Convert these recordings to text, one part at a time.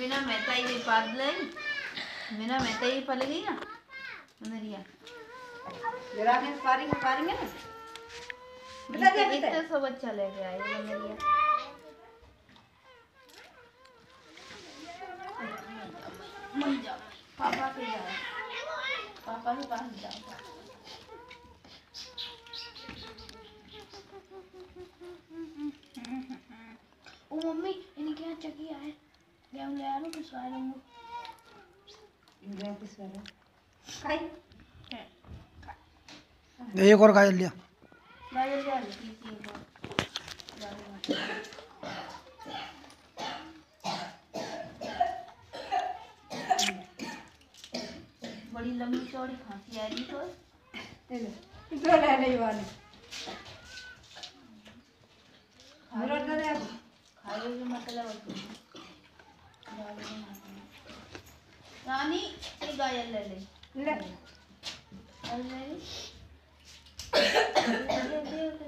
बिना मेहताई भी पाल गई ना नरिया सब अच्छा लग रहा है नरिया। पापा के जाओ, पापा के पास जाओ। ओ मम्मी इनके यहाँ चकिया है, गेहूँ ले आ रहा हूँ कुछ आ रहा हूँ। गेहूँ किस वाला? खाई। एक और खाई लिया। गाजर क्या लिया? बड़ी लंबी चौड़ी खांसी आ रही है तो नहीं वाले मतलब रानी एक गाजर ले ले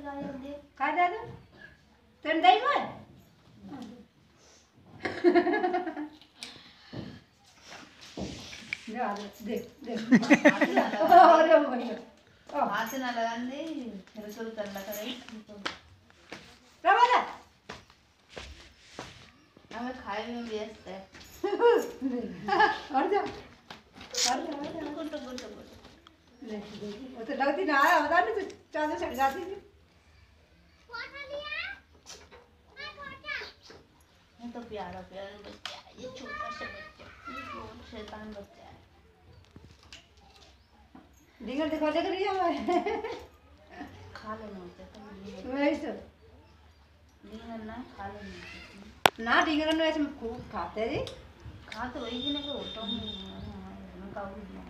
गाजर दे खा जा दो तुम दही मत देख देख अरे भैया हाथ से ना लगा दे रसोई कर ला करेगी रवादा हमें खाए में व्यस्त है और जा गुड नहीं वो तो लगती ना आया होता ना तो चादर चढ़ जाती थी फोटो लिया मैं फोटो ये तो प्यारा प्यारा बच्चा ये छोटा सा बच्चा ये बहुत शैतान बच्चा है दिखा दिखा दे कर दिया मैं खा लेना होता है वही तो डिंगर ना खा लेना ना डिंगर ना ऐसे खूब खाते हैं खा तो वही कि ना को होता हूँ मैं काबू